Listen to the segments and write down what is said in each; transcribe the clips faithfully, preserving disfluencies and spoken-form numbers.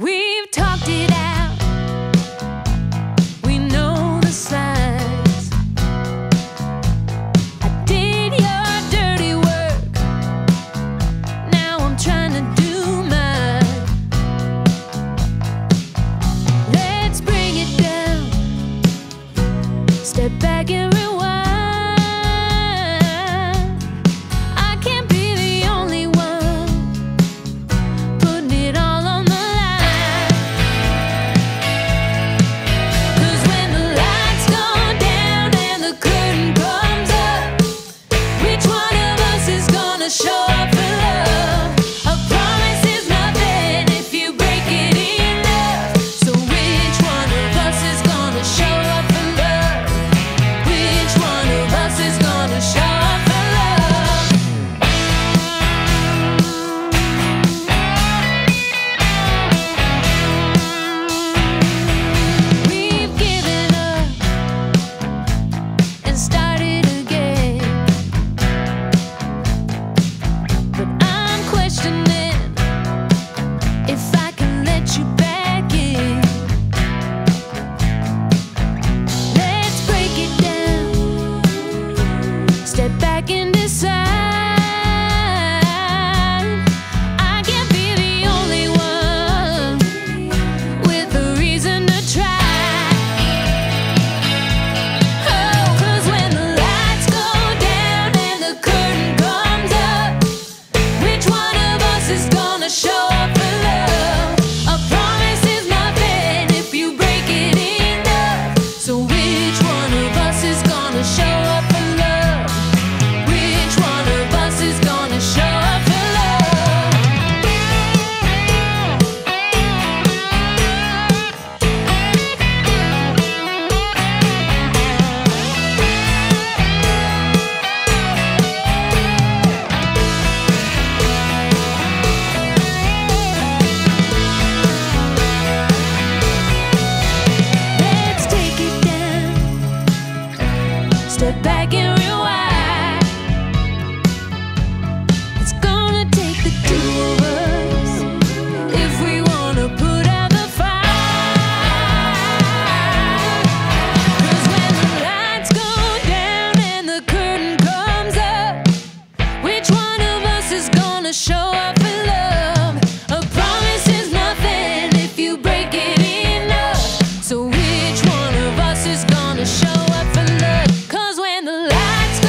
We've talked it out. We know the signs. I did your dirty work. Now I'm trying to do mine. Let's bring it down. Step back and rewind. Show up for love. A promise is nothing if you break it in love. So which one of us is gonna show up for love? Which one of us is gonna show up for love? We've given up and started again. If I can let you back in, let's break it down. Step back and decide. I can't be the only one with a reason to try. Oh, 'cause when the lights go down and the curtain comes up, which one of us is gonna show up? Step back and rewind. It's gonna take the two of us if we wanna put out the fire. 'Cause when the lights go down and the curtain comes up, which one of us is gonna show up for love? A promise is nothing if you break it in love. So which one of us is gonna show up for love? 'Cause when the lights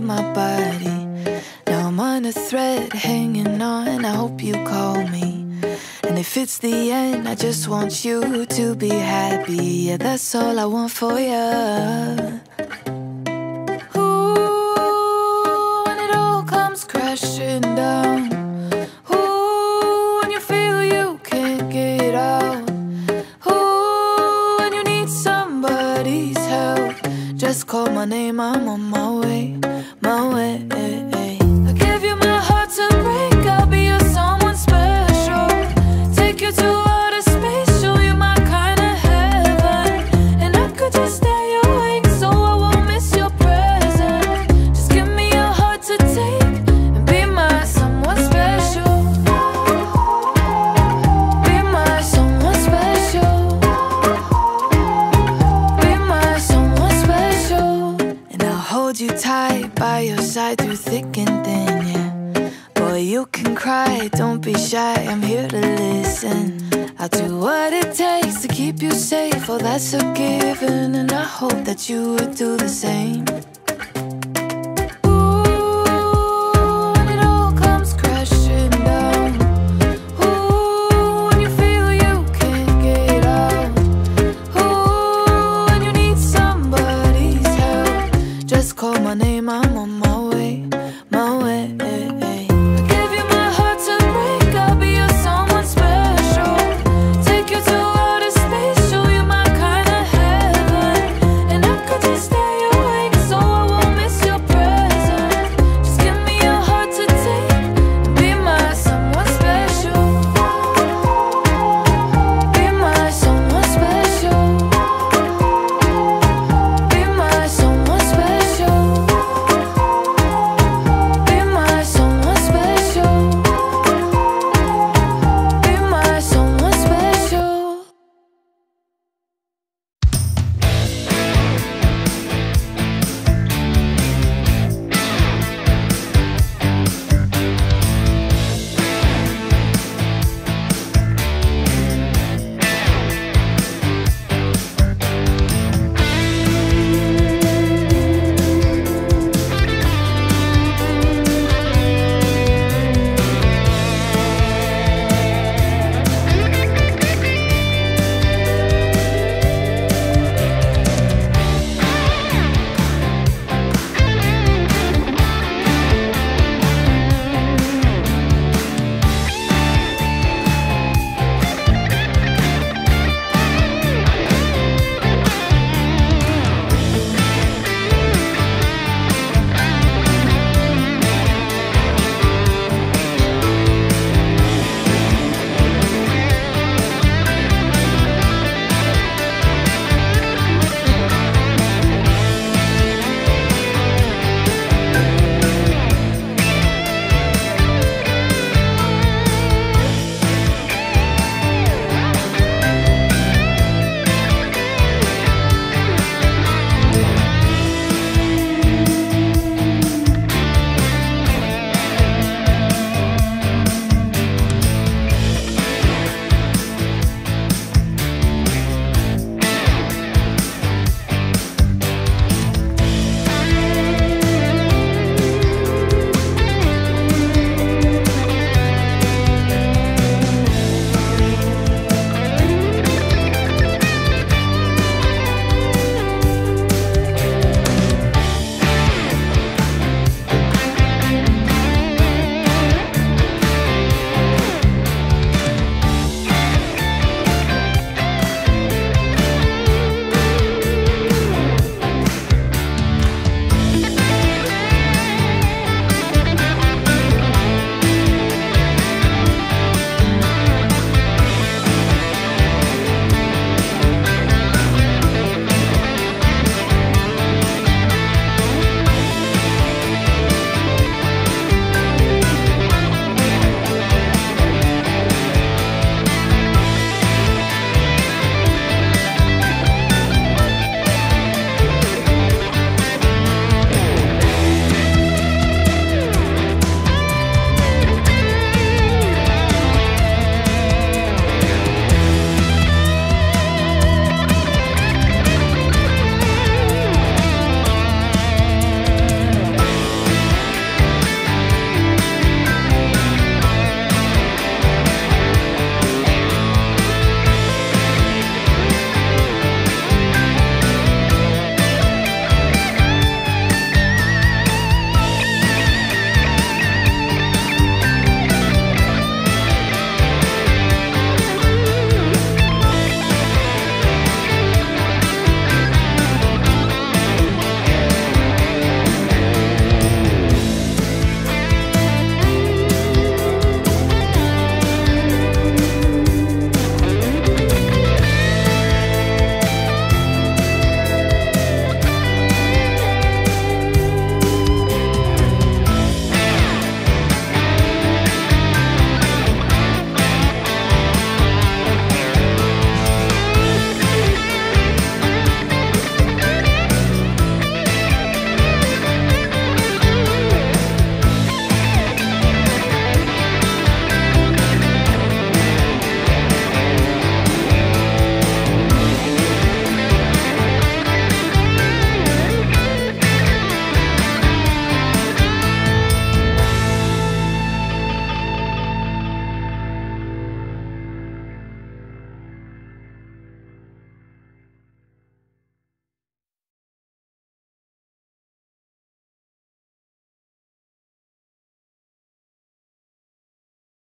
betrayed my body. Now I'm on a thread hanging on, I hope you call me. And if it's the end, I just want you to be happy. Yeah, that's all I want for you. Ooh, when it all comes crashing down. Ooh, when you feel you can't get out. Ooh, when you need somebody's help. Just call my name, I'm on my way, my way. I give you my heart to break, I'll be your someone special. Take you to outer space, show you my kind of heaven. And I could just stay awake so I won't miss your presence. Just give me your heart to take and be my someone special. Be my someone special. Be my someone special. And I'll hold you tight by your side through thick and thin, yeah. Boy, you can cry, don't be shy, I'm here to listen. I'll do what it takes to keep you safe, oh that's a given. And I hope that you would do the same.